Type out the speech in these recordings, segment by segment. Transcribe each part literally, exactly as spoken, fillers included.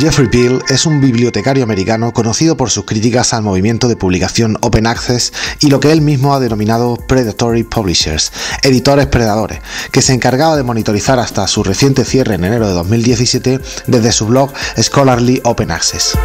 Jeffrey Beall es un bibliotecario americano conocido por sus críticas al movimiento de publicación Open Access y lo que él mismo ha denominado Predatory Publishers, editores predadores, que se encargaba de monitorizar hasta su reciente cierre en enero de dos mil diecisiete desde su blog Scholarly Open Access.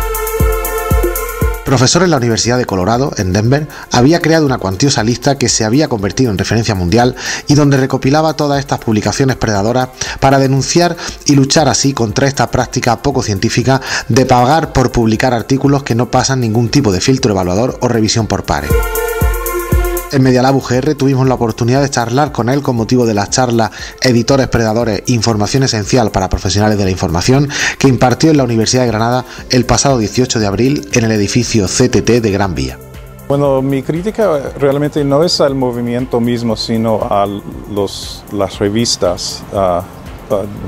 Profesor en la Universidad de Colorado, en Denver, había creado una cuantiosa lista que se había convertido en referencia mundial y donde recopilaba todas estas publicaciones predadoras para denunciar y luchar así contra esta práctica poco científica de pagar por publicar artículos que no pasan ningún tipo de filtro evaluador o revisión por pares. En Medialab U G R tuvimos la oportunidad de charlar con él con motivo de la charla Editores Predadores, Información Esencial para Profesionales de la Información, que impartió en la Universidad de Granada el pasado dieciocho de abril en el edificio C T T de Gran Vía. Bueno, mi crítica realmente no es al movimiento mismo, sino a los, las revistas uh,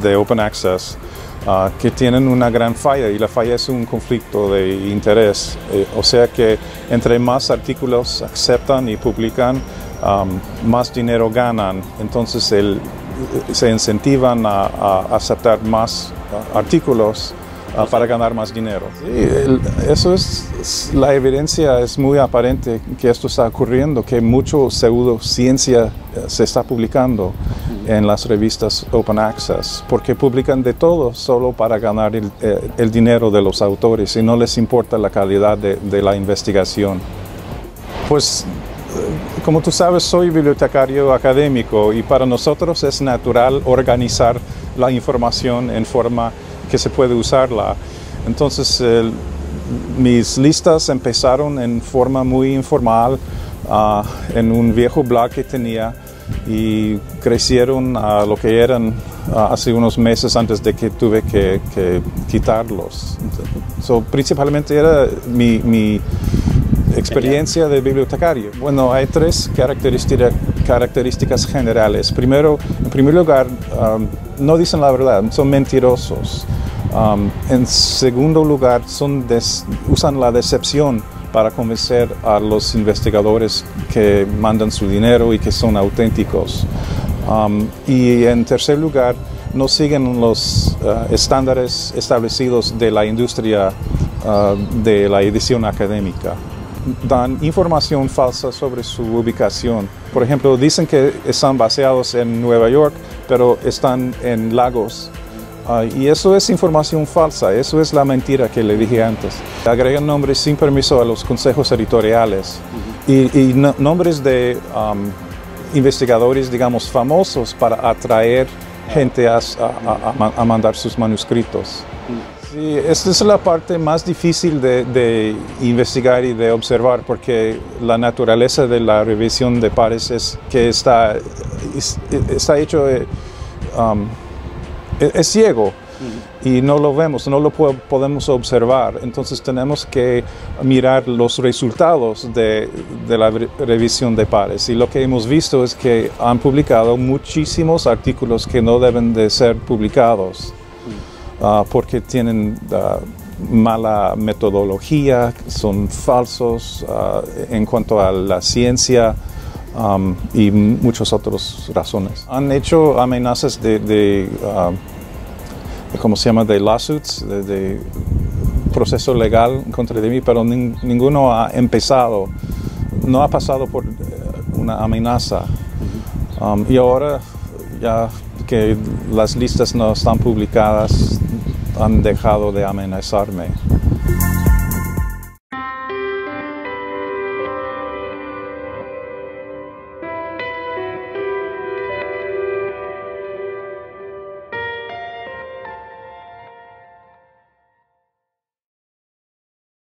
de Open Access uh, que tienen una gran falla, y la falla es un conflicto de interés, eh, o sea que entre más artículos aceptan y publican, um, más dinero ganan, entonces el, se incentivan a, a aceptar más artículos uh, para ganar más dinero. Sí, el, eso es, es, la evidencia es muy aparente que esto está ocurriendo, que mucho pseudociencia se está publicando en las revistas Open Access, porque publican de todo solo para ganar el, el dinero de los autores y no les importa la calidad de, de la investigación. Pues, como tú sabes, soy bibliotecario académico y para nosotros es natural organizar la información en forma que se puede usarla. Entonces, el, mis listas empezaron en forma muy informal, uh, en un viejo blog que tenía, y crecieron a lo que eran hace unos meses antes de que tuve que, que quitarlos. So, principalmente era mi, mi experiencia de bibliotecario. Bueno, hay tres característica, características generales. Primero, en primer lugar, um, no dicen la verdad, son mentirosos. Um, en segundo lugar, son des, usan la decepción para convencer a los investigadores que mandan su dinero y que son auténticos. Um, y en tercer lugar, no siguen los uh, estándares establecidos de la industria uh, de la edición académica. Dan información falsa sobre su ubicación. Por ejemplo, dicen que están baseados en Nueva York, pero están en Lagos. Uh, y eso es información falsa, eso es la mentira que le dije antes. Agregan nombres sin permiso a los consejos editoriales y, y no, nombres de um, investigadores, digamos, famosos para atraer gente a, a, a, a mandar sus manuscritos. Sí, esta es la parte más difícil de, de investigar y de observar, porque la naturaleza de la revisión de pares es que está, está hecho... Um, Es ciego y no lo vemos, no lo podemos observar. Entonces tenemos que mirar los resultados de, de la revisión de pares. Y lo que hemos visto es que han publicado muchísimos artículos que no deben de ser publicados uh, porque tienen uh, mala metodología, son falsos uh, en cuanto a la ciencia. Um, y muchas otras razones. Han hecho amenazas de, de uh, ¿cómo se llama?, de lawsuits, de, de proceso legal contra de mí, pero nin, ninguno ha empezado, no ha pasado por una amenaza. Um, y ahora, ya que las listas no están publicadas, han dejado de amenazarme.